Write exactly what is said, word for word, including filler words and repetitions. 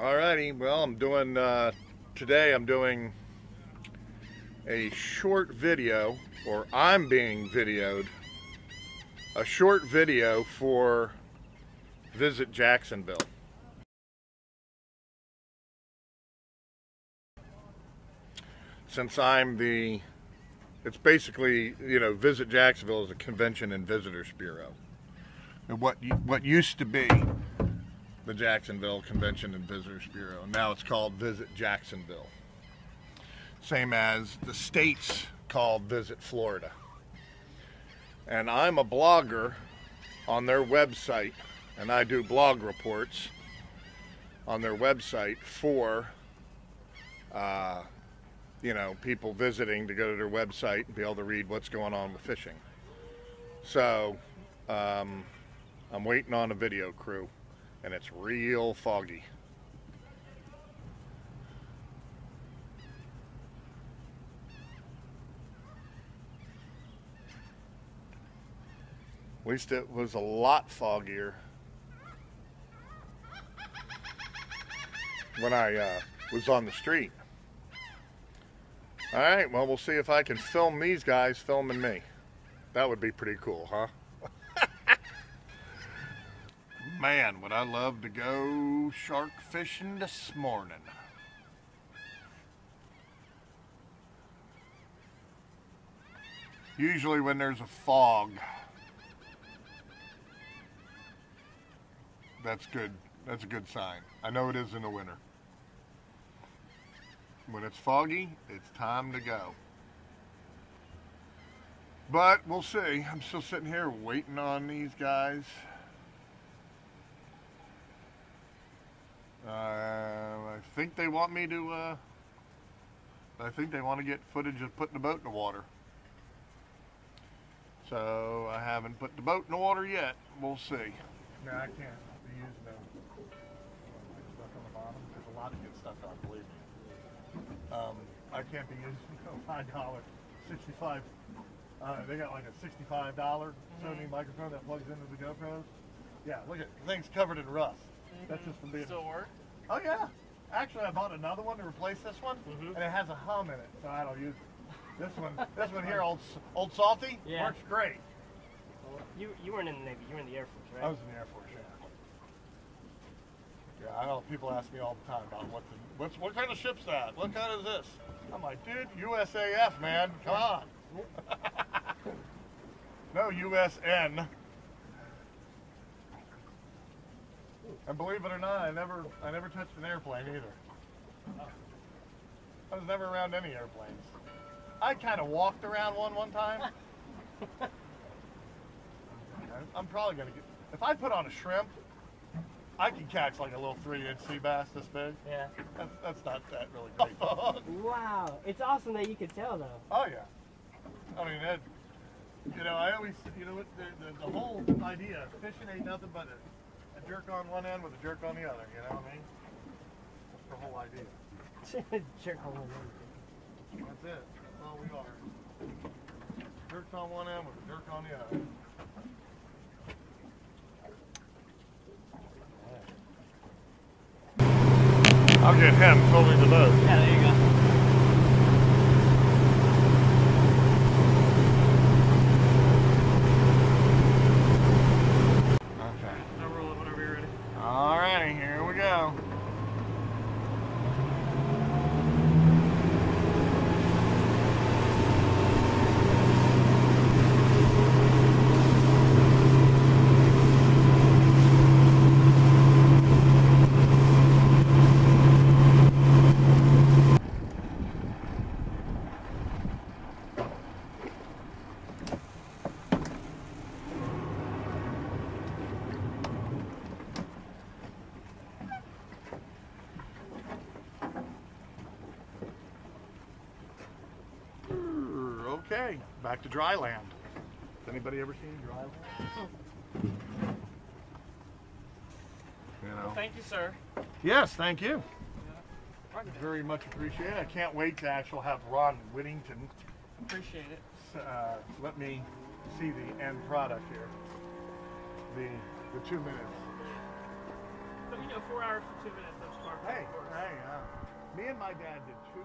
Alrighty, well, I'm doing, uh, today I'm doing a short video, or I'm being videoed, a short video for Visit Jacksonville. Since I'm the, it's basically, you know, Visit Jacksonville is a Convention and Visitors Bureau. And what, what used to be the Jacksonville Convention and Visitors Bureau. And now it's called Visit Jacksonville. Same as the state's called Visit Florida. And I'm a blogger on their website, and I do blog reports on their website for, uh, you know, people visiting to go to their website and be able to read what's going on with fishing. So, um, I'm waiting on a video crew. And it's real foggy. At least it was a lot foggier when I uh, was on the street. All right, well, we'll see if I can film these guys filming me. That would be pretty cool, huh? Man, would I love to go shark fishing this morning. Usually when there's a fog, that's good. That's a good sign. I know it is in the winter. When it's foggy, it's time to go. But we'll see. I'm still sitting here waiting on these guys. Uh, I think they want me to, uh, I think they want to get footage of putting the boat in the water. So I haven't put the boat in the water yet. We'll see. No, I can't. They use no stuff on the bottom. There's a lot of good stuff on, believe me. Um, I can't be using five dollars, sixty-five. Uh, they got like a sixty-five dollar Sony microphone that plugs into the GoPros. Yeah, look at the thing's covered in rust. That's just from being. Still work? Oh yeah. Actually, I bought another one to replace this one, mm-hmm. and it has a hum in it, so I don't use it. This one, this one here, old old salty, yeah. Works great. Well, you you weren't in the Navy. You were in the Air Force, right? I was in the Air Force. Yeah. Yeah. I know people ask me all the time about what the, what's what kind of ship's that? What kind is this? I'm like, dude, U S A F, man. Come on. No, U S N. And believe it or not, I never, I never touched an airplane either. I was never around any airplanes. I kind of walked around one one time. I'm probably gonna get. If I put on a shrimp, I can catch like a little three-inch sea bass this big. Yeah. That's, that's not that really great. Wow, it's awesome that you could tell though. Oh yeah. I mean, that, you know, I always, you know, the, the, the whole idea of fishing ain't nothing but a jerk on one end with a jerk on the other, you know what I mean? That's the whole idea. Jerk on one end. That's it. That's all we are. Jerks on one end with a jerk on the other. I'll get him holding the boat. Yeah, there you go. Okay, back to dry land. Has anybody ever seen dry land? You know. Well, thank you, sir. Yes, thank you. Yeah. Very much appreciated. I can't wait to actually have Ron Whittington. Appreciate it. Uh, let me see the end product here. The the two minutes. But, you know, four hours for two minutes. That's Hey, hey, uh, me and my dad did two